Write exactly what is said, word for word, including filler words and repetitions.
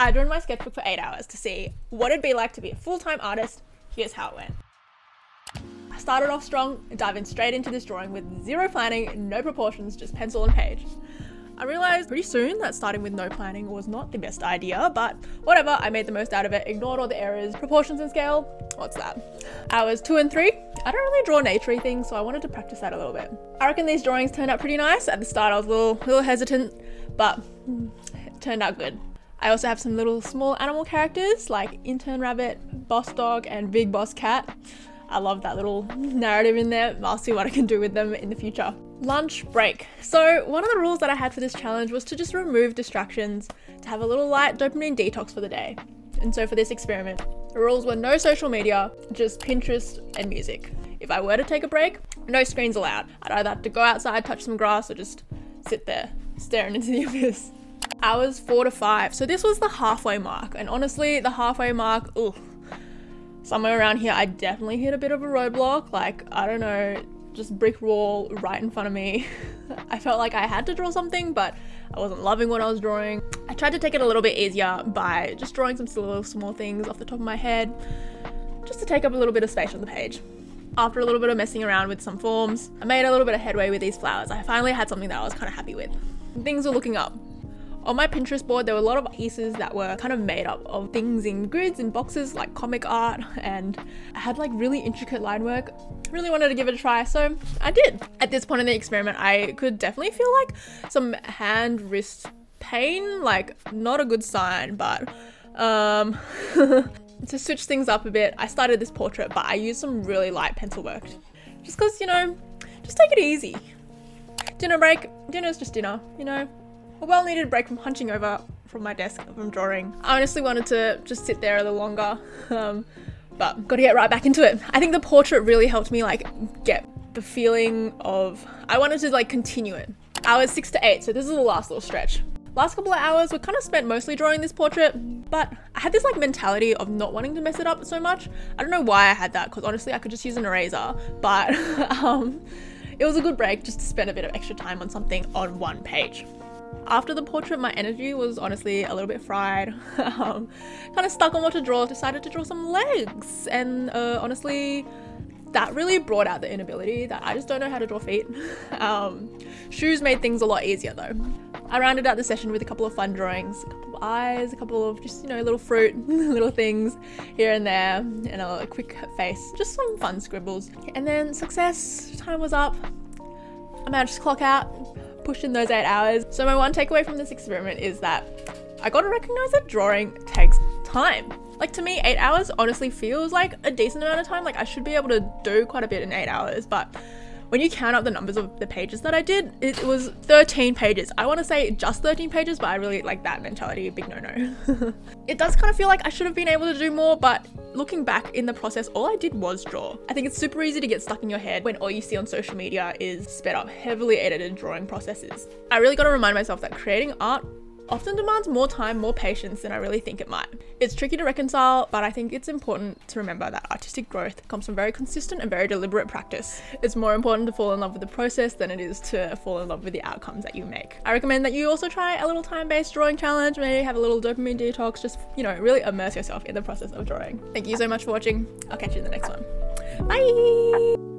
I'd run my sketchbook for eight hours to see what it'd be like to be a full-time artist. Here's how it went. I started off strong, diving straight into this drawing with zero planning, no proportions, just pencil and page. I realized pretty soon that starting with no planning was not the best idea, but whatever, I made the most out of it, ignored all the errors, proportions and scale, what's that? Hours two and three, I don't really draw nature-y things, so I wanted to practice that a little bit. I reckon these drawings turned out pretty nice. At the start I was a little, little hesitant, but it turned out good. I also have some little small animal characters like intern rabbit, boss dog and big boss cat. I love that little narrative in there. I'll see what I can do with them in the future. Lunch break. So one of the rules that I had for this challenge was to just remove distractions, to have a little light dopamine detox for the day. And so for this experiment, the rules were no social media, just Pinterest and music. If I were to take a break, no screens allowed. I'd either have to go outside, touch some grass, or just sit there staring into the abyss. Hours four to five. So this was the halfway mark. And honestly, the halfway mark, ooh, somewhere around here, I definitely hit a bit of a roadblock. Like, I don't know, just brick wall right in front of me. I felt like I had to draw something, but I wasn't loving what I was drawing. I tried to take it a little bit easier by just drawing some little small things off the top of my head, just to take up a little bit of space on the page. After a little bit of messing around with some forms, I made a little bit of headway with these flowers. I finally had something that I was kind of happy with. Things were looking up. On my Pinterest board, there were a lot of pieces that were kind of made up of things in grids and boxes like comic art, and I had like really intricate line work. Really wanted to give it a try, so I did. At this point in the experiment, I could definitely feel like some hand wrist pain, like not a good sign, but um, to switch things up a bit, I started this portrait, but I used some really light pencil work. Just cause, you know, just take it easy. Dinner break, dinner's just dinner, you know. A well-needed break from hunching over from my desk from drawing. I honestly wanted to just sit there a little longer, um, but gotta get right back into it. I think the portrait really helped me like get the feeling of, I wanted to like continue it. Hours six to eight, so this is the last little stretch. Last couple of hours were kind of spent mostly drawing this portrait, but I had this like mentality of not wanting to mess it up so much. I don't know why I had that, because honestly I could just use an eraser, but um, it was a good break just to spend a bit of extra time on something on one page. After the portrait, my energy was honestly a little bit fried, um, kind of stuck on what to draw, decided to draw some legs, and uh, honestly that really brought out the inability that I just don't know how to draw feet. Um, shoes made things a lot easier though. I rounded out the session with a couple of fun drawings, a couple of eyes, a couple of just, you know, little fruit, little things here and there, and a quick face, just some fun scribbles. And then success, time was up, I managed to clock out, pushed in those eight hours. So my one takeaway from this experiment is that I gotta recognize that drawing takes time. Like to me, eight hours honestly feels like a decent amount of time. Like I should be able to do quite a bit in eight hours, but when you count up the numbers of the pages that I did, it was thirteen pages. I want to say just thirteen pages, but I really like that mentality, big no-no. It does kind of feel like I should have been able to do more, but looking back in the process, all I did was draw. I think it's super easy to get stuck in your head when all you see on social media is sped up, heavily edited drawing processes. I really got to remind myself that creating art often demands more time, more patience than I really think it might. It's tricky to reconcile, but I think it's important to remember that artistic growth comes from very consistent and very deliberate practice. It's more important to fall in love with the process than it is to fall in love with the outcomes that you make. I recommend that you also try a little time-based drawing challenge, maybe have a little dopamine detox, just, you know, really immerse yourself in the process of drawing. Thank you so much for watching. I'll catch you in the next one. Bye!